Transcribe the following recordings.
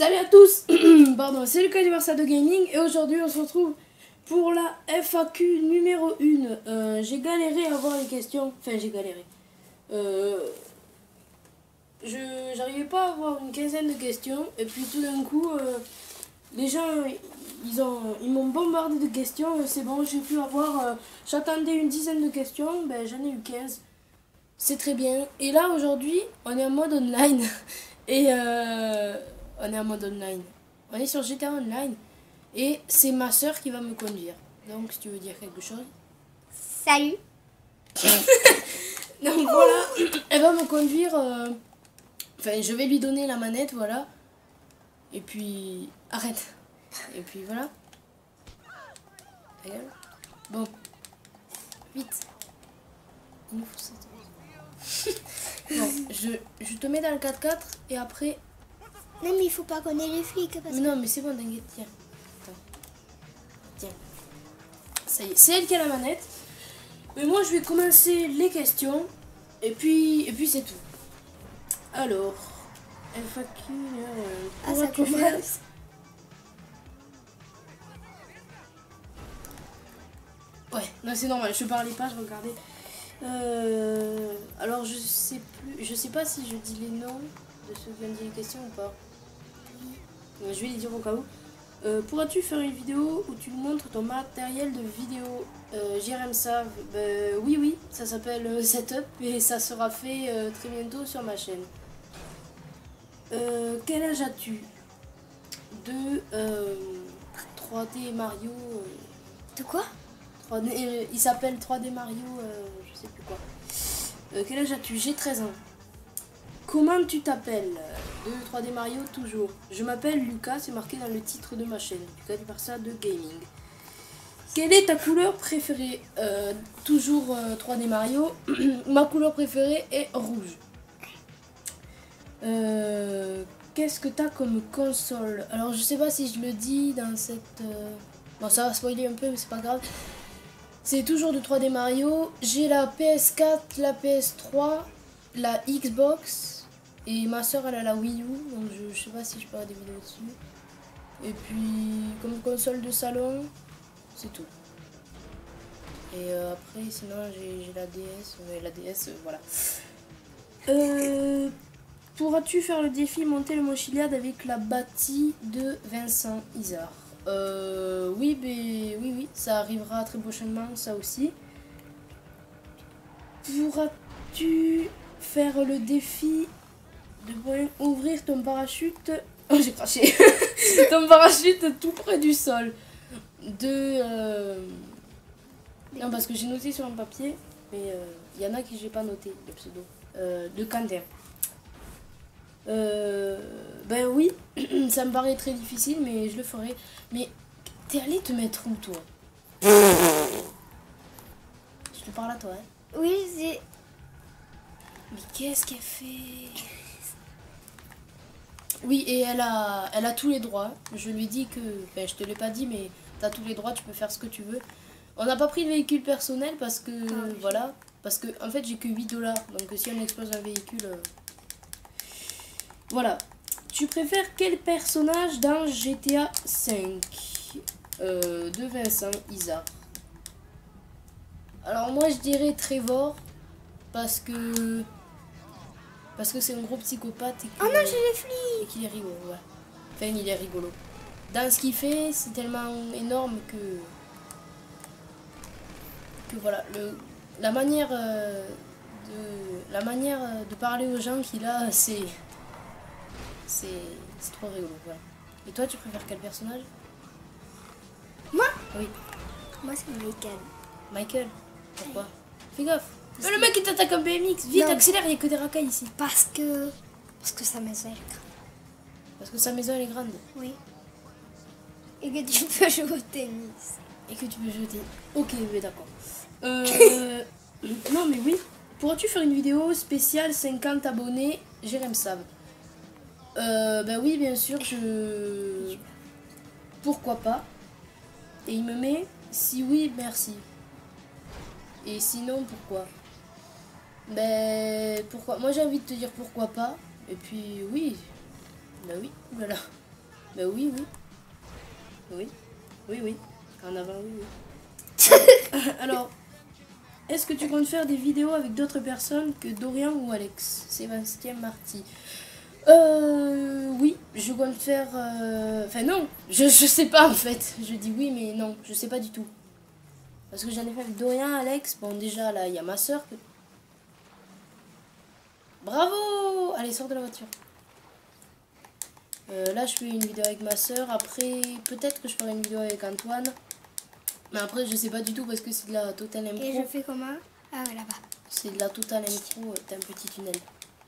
Salut à tous, pardon, c'est Lucasdubarca2Gaming et aujourd'hui on se retrouve pour la FAQ numéro 1. J'ai galéré à voir les questions, enfin j'ai galéré. J'arrivais pas à avoir une quinzaine de questions et puis tout d'un coup les gens ils m'ont bombardé de questions. C'est bon, j'ai pu avoir, j'attendais une dizaine de questions, ben j'en ai eu 15. C'est très bien. Et là aujourd'hui on est en mode online et on est en mode online. On est sur GTA Online. Et c'est ma soeur qui va me conduire. Donc, si tu veux dire quelque chose. Salut. Donc voilà, elle va me conduire. Enfin, je vais lui donner la manette, voilà. Et puis, arrête. Et puis voilà. Bon. Vite. Il nous faut ça. Bon, je te mets dans le 4x4 et après... Non mais il faut pas qu'on ait les flics parce que... Non mais c'est bon, t'inquiète, tiens. Attends. Tiens. Ça y est, c'est elle qui a la manette. Mais moi je vais commencer les questions. Et puis c'est tout. Alors... FAQ... Ah ça commence. Ouais, non c'est normal, je parlais pas, je regardais. Alors je sais plus... Je sais pas si je dis les noms de ceux qui ont dit les questions ou pas. Je vais les dire au cas où. Pourras-tu faire une vidéo où tu montres ton matériel de vidéo? Jérémy Sav, oui, ça s'appelle Setup et ça sera fait très bientôt sur ma chaîne. Quel âge as-tu? De 3D Mario. De quoi? 3D, il s'appelle 3D Mario, je sais plus quoi. Quel âge as-tu? J'ai 13 ans. Comment tu t'appelles? De 3D Mario toujours. Je m'appelle Lucas, c'est marqué dans le titre de ma chaîne. Lucasdubarca2Gaming. Quelle est ta couleur préférée? Toujours 3D Mario. Ma couleur préférée est rouge. Qu'est-ce que t'as comme console? Alors je sais pas si je le dis dans cette... Bon ça va spoiler un peu mais c'est pas grave. C'est toujours de 3D Mario. J'ai la PS4, la PS3, la Xbox... Et ma soeur elle a la Wii U, donc je sais pas si je peux avoir des vidéos dessus. Et puis comme console de salon, c'est tout. Et après sinon j'ai la DS, voilà. Pourras-tu faire le défi monter le Mochiliade avec la bâtie de Vincent Isard? Oui, ça arrivera très prochainement ça aussi. Pourras-tu faire le défi de pouvoir ouvrir ton parachute, oh j'ai craché, ton parachute tout près du sol, non parce que j'ai noté sur un papier, mais il y en a qui j'ai pas noté, le pseudo, de Kander. Ben oui, ça me paraît très difficile mais je le ferai, mais t'es allé te mettre où toi? Je te parle à toi hein. Oui c'est... Mais qu'est-ce qu'elle fait? Oui, et elle a tous les droits. Je lui ai dit que... Ben, je te l'ai pas dit, mais t'as tous les droits, tu peux faire ce que tu veux. On n'a pas pris de véhicule personnel parce que... Ah, oui. Voilà. Parce que, en fait, j'ai que 8 $. Donc, si on explose un véhicule... Voilà. Tu préfères quel personnage dans GTA 5 de Vincent Isard? Alors, moi, je dirais Trevor. Parce que... c'est un gros psychopathe et que... Oh non, j'ai les flics! Et qu'il est rigolo, ouais. Enfin, il est rigolo. Dans ce qu'il fait, c'est tellement énorme que voilà, la manière de parler aux gens qu'il a, c'est trop rigolo, voilà. Et toi, tu préfères quel personnage? Moi? Oui. Moi, c'est Michael. Michael? Pourquoi? Fais gaffe! Mais le mec il t'attaque en BMX, vite non. Accélère, il y a que des racailles ici. Parce que sa maison elle est grande. Parce que sa maison elle est grande. Oui. Et que tu peux jouer au tennis. Et que tu peux jouer au tennis. Ok, mais d'accord. Non mais oui. Pourras-tu faire une vidéo spéciale 50 abonnés, Jérémy Sav? Ben oui, bien sûr, je... Pourquoi pas? Et il me met, si oui, merci. Et sinon, pourquoi? Ben, pourquoi? Moi, j'ai envie de te dire pourquoi pas. Et puis, oui. Ben oui, voilà. Bah oui, oui. Oui, oui, oui. En avant, oui, oui. Alors, est-ce que tu comptes faire des vidéos avec d'autres personnes que Dorian ou Alex, Sébastien Marty? Oui, je compte faire... Enfin non, je sais pas en fait. Je dis oui mais non, je sais pas du tout. Parce que j'en ai fait avec Dorian, Alex. Bon déjà là, il y a ma soeur. Que... Bravo! Allez, sors de la voiture. Là je fais une vidéo avec ma soeur. Après, peut-être que je ferai une vidéo avec Antoine. Mais après je sais pas du tout parce que c'est de la totale impro. Et je fais comment? Ah ouais, là-bas. C'est de la totale impro, t'as un petit tunnel.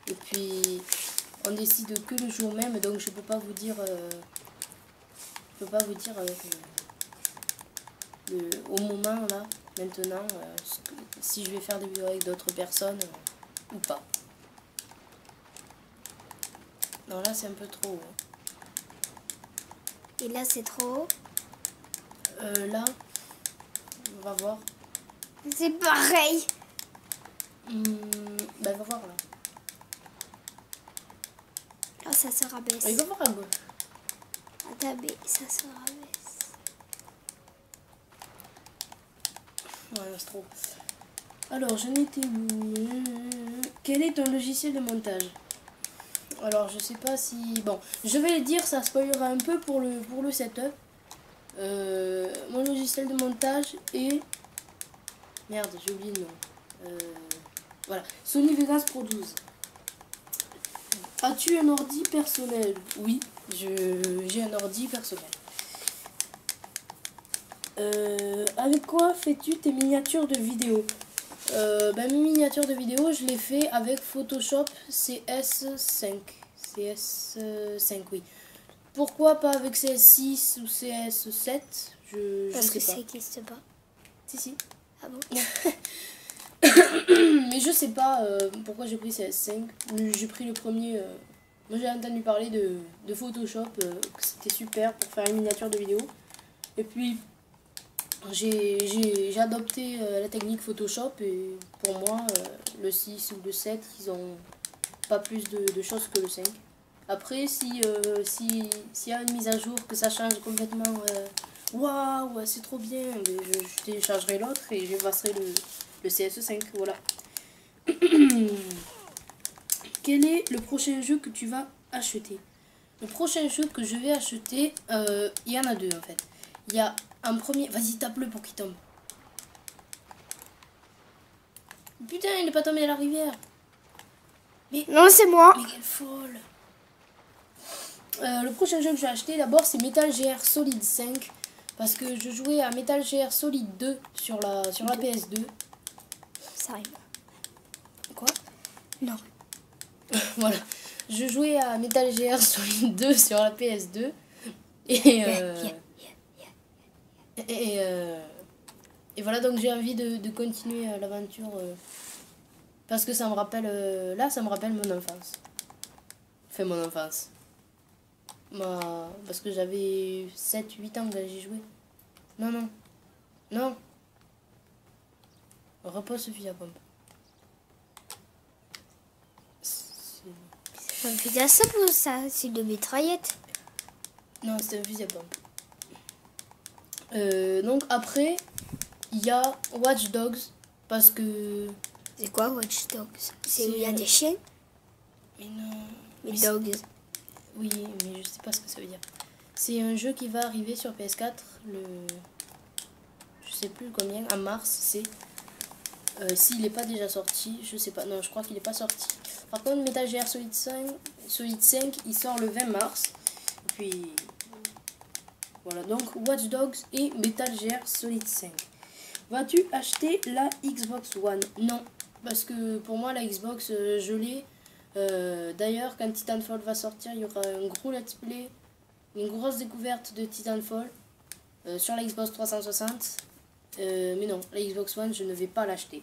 Et puis... on décide que le jour même, donc je peux pas vous dire, au moment là, maintenant, si je vais faire des vidéos avec d'autres personnes ou pas. Non là c'est un peu trop haut. Et là c'est trop haut. Là, on va voir. C'est pareil. Bah va voir là. Ah oh, ça se rabaisse. Il va voir à gauche. Ah ça se rabaisse. Ouais, c'est trop. Alors, j'en étais où? Quel est ton logiciel de montage? Alors, je sais pas si... Bon, je vais le dire, ça spoilera un peu pour le setup. Mon logiciel de montage est... Merde, j'ai oublié le nom. Voilà, Sony Vegas Pro 12. As-tu un ordi personnel? Oui, j'ai un ordi personnel. Avec quoi fais-tu tes miniatures de vidéo? Mes miniatures de vidéo, je les fais avec Photoshop CS5. CS5, oui. Pourquoi pas avec CS6 ou CS7? Parce que ça n'existe pas. Si, si. Ah bon? Mais je sais pas pourquoi j'ai pris CS5. J'ai pris le premier. Moi j'ai entendu parler de Photoshop, que c'était super pour faire une miniature de vidéo. Et puis j'ai adopté la technique Photoshop. Et pour moi, le 6 ou le 7, ils ont pas plus de choses que le 5. Après, s'il y a une mise à jour, que ça change complètement, waouh, wow, c'est trop bien, je téléchargerai l'autre et j'effacerai le CS5, voilà. Quel est le prochain jeu que tu vas acheter? Le prochain jeu que je vais acheter, il y en a deux en fait. Il y a un premier... Vas-y, tape-le pour qu'il tombe. Putain, il n'est pas tombé à la rivière. Mais non, c'est moi. Mais quelle folle. Le prochain jeu que je vais acheter, d'abord, c'est Metal Gear Solid 5. Parce que je jouais à Metal Gear Solid 2 sur la PS2. Ça arrive. Quoi? Non. Voilà. Je jouais à Metal Gear Solid 2 sur la PS2. Et voilà, donc j'ai envie de continuer l'aventure. Parce que ça me rappelle... là, ça me rappelle mon enfance. Enfin, mon enfance. Parce que j'avais 7-8 ans quand j'y jouais. Non, non. Non. Repose le fusil à pompe. C'est un fusil à pompe ou ça? C'est de mitraillette? Non, c'est un fusil à pompe. Donc après, il y a Watch Dogs. Parce que... C'est quoi Watch Dogs? C'est où il y a des chiens? Mais non. Mais Dogs. Oui, mais je sais pas ce que ça veut dire. C'est un jeu qui va arriver sur PS4 le... Je sais plus combien, en mars, c'est... s'il n'est pas déjà sorti, je sais pas. Non, je crois qu'il n'est pas sorti. Par contre, Metal Gear Solid 5, il sort le 20 mars. Et puis... Voilà, donc Watch Dogs et Metal Gear Solid 5. Vas-tu acheter la Xbox One? Non, parce que pour moi, la Xbox, je l'ai... D'ailleurs, quand Titanfall va sortir, il y aura un gros let's play, une grosse découverte de Titanfall sur la Xbox 360. Mais non, la Xbox One, je ne vais pas l'acheter.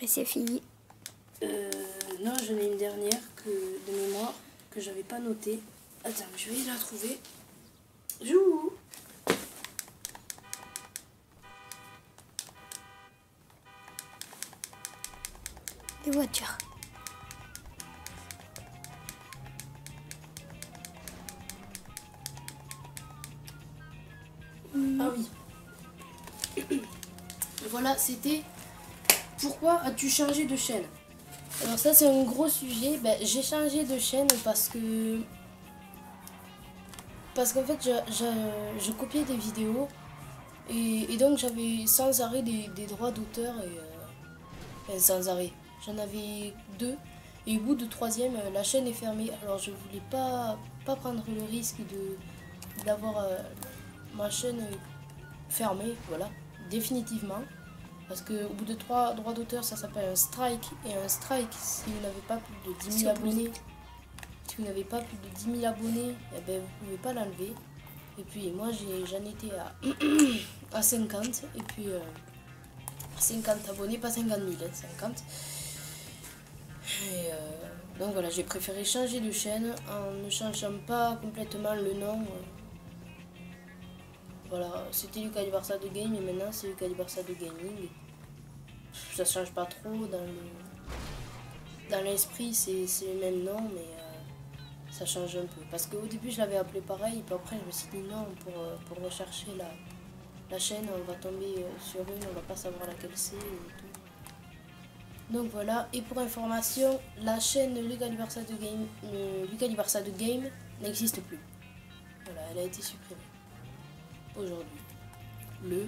Et c'est fini. Non, j'en ai une dernière de mémoire que j'avais pas notée. Attends, je vais la trouver. Jou! Des voitures. ça, c'était pourquoi as-tu changé de chaîne? Alors ça c'est un gros sujet. Ben, j'ai changé de chaîne parce qu'en fait je copiais des vidéos et donc j'avais sans arrêt des droits d'auteur et sans arrêt. J'en avais deux et au bout de troisième la chaîne est fermée. Alors je voulais pas prendre le risque d'avoir ma chaîne fermée, voilà, définitivement. Parce qu'au bout de 3 droits d'auteur, ça s'appelle un strike. Et un strike, si vous n'avez pas plus de 10 000 abonnés, eh ben, vous ne pouvez pas l'enlever. Et puis moi, j'en étais à 50. Et puis 50 abonnés, pas 50 000, 50. Et donc voilà, j'ai préféré changer de chaîne en ne changeant pas complètement le nom. Voilà, c'était Lucasdubarca2Gaming et maintenant c'est Lucasdubarca2Gaming. Ça change pas trop dans l'esprit, c'est le même nom, mais ça change un peu. Parce qu'au début je l'avais appelé pareil, puis après je me suis dit non, pour rechercher la chaîne, on va tomber sur une, on va pas savoir laquelle c'est et tout. Donc voilà, et pour information, la chaîne Lucasdubarca2Game n'existe plus. Voilà, elle a été supprimée. Aujourd'hui, le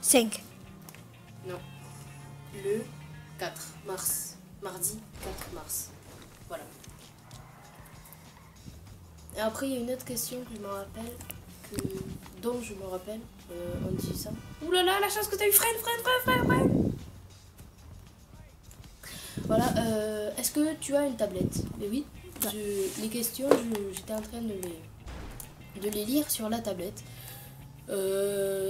5. Non, le 4 mars. Mardi 4 mars. Voilà. Et après, il y a une autre question que je me rappelle, on dit ça. Ouh là là, la chance que t'as eu, Fred. Voilà, est-ce que tu as une tablette? Mais oui, ouais. Les questions, j'étais en train de les lire sur la tablette.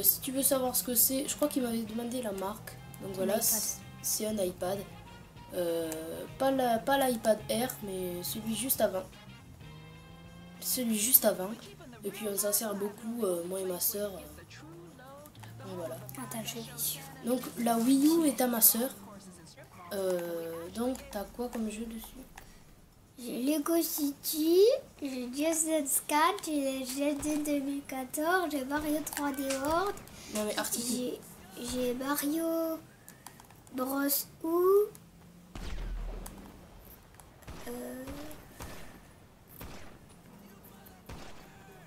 Si tu veux savoir ce que c'est, je crois qu'il m'avait demandé la marque. Donc voilà, c'est un iPad. Pas l'iPad Air, mais celui juste avant. Et puis on s'en sert beaucoup, moi et ma soeur. Voilà. Donc la Wii U est à ma soeur. Donc t'as quoi comme jeu dessus? J'ai Lego City, j'ai Just Dance 4, j'ai Just Dance 2014, j'ai Mario 3D World, j'ai Mario Bros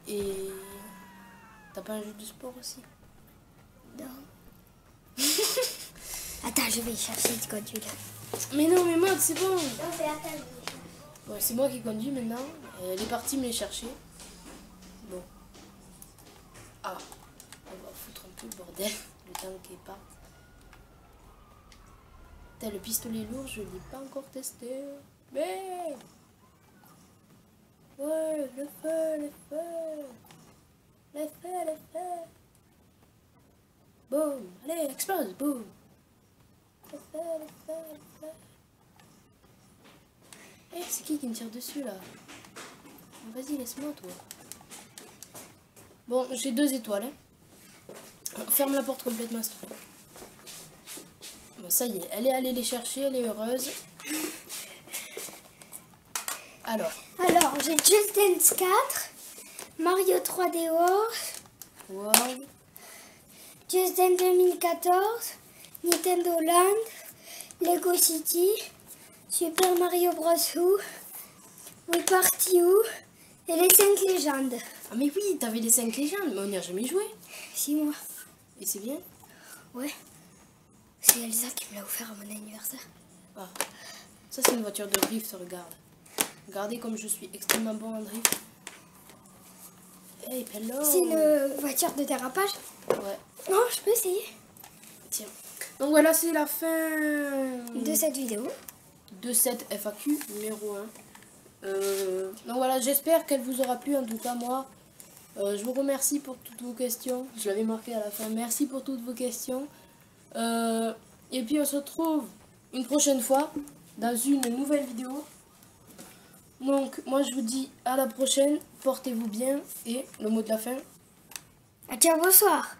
Et t'as pas un jeu de sport aussi? Non. Attends, je vais chercher de conduire. Mais non, mais mode, c'est bon. Non, c'est la table. Bon, c'est moi qui conduis maintenant, elle est partie me les chercher. Bon. Ah, on va foutre un peu le bordel, le temps qu'elle parte. T'as le pistolet lourd, je ne l'ai pas encore testé. Mais... ouais, le feu. Boum, allez, explose, boum. Le feu. Hey, c'est qui me tire dessus là? Vas-y, laisse-moi toi. Bon, j'ai 2 étoiles. Hein. Ferme la porte complètement, s'il te plaît. Bon, ça y est, elle est allée les chercher, elle est heureuse. Alors j'ai Just Dance 4, Mario 3D World, wow. Just Dance 2014, Nintendo Land, Lego City, Super Mario Bros. We Party et les 5 légendes. Ah mais oui, t'avais les 5 légendes, mais on n'y a jamais joué. Si, moi. Et c'est bien? Ouais. C'est Elsa qui me l'a offert à mon anniversaire. Ah. Ça c'est une voiture de drift, regarde. Regardez comme je suis extrêmement bon en drift. Hey, c'est une voiture de dérapage? Ouais. Non, je peux essayer. Tiens. Donc voilà, c'est la fin de cette vidéo. De cette FAQ numéro 1. Donc voilà, j'espère qu'elle vous aura plu. En tout cas, moi, je vous remercie pour toutes vos questions. Je l'avais marqué à la fin. Merci pour toutes vos questions. Et puis, on se retrouve une prochaine fois dans une nouvelle vidéo. Donc, moi, je vous dis à la prochaine. Portez-vous bien. Et le mot de la fin. Ah tiens, bonsoir.